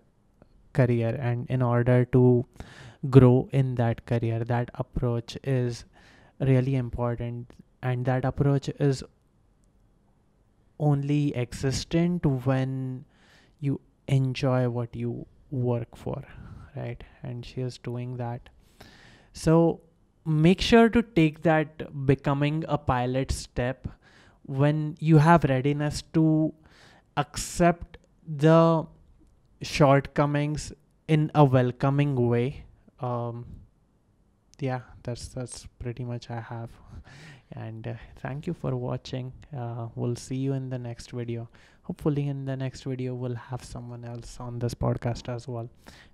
career and in order to grow in that career, that approach is really important, and that approach is only existent when you enjoy what you work for, right? And she is doing that. So make sure to take that becoming a pilot step when you have readiness to accept the shortcomings in a welcoming way. Um, yeah, that's that's pretty much I have. And uh, thank you for watching. Uh, we'll see you in the next video. Hopefully in the next video we'll have someone else on this podcast as well.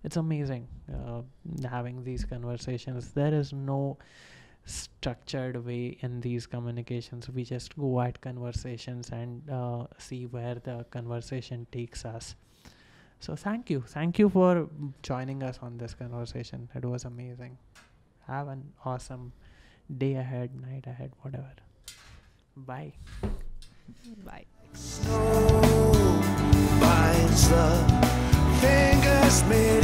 It's amazing uh, having these conversations. There is no structured way in these communications. We just go at conversations and uh, see where the conversation takes us. So thank you. Thank you for joining us on this conversation. It was amazing. Have an awesome day ahead, night ahead, whatever. Bye. Bye. Snow binds the fingers.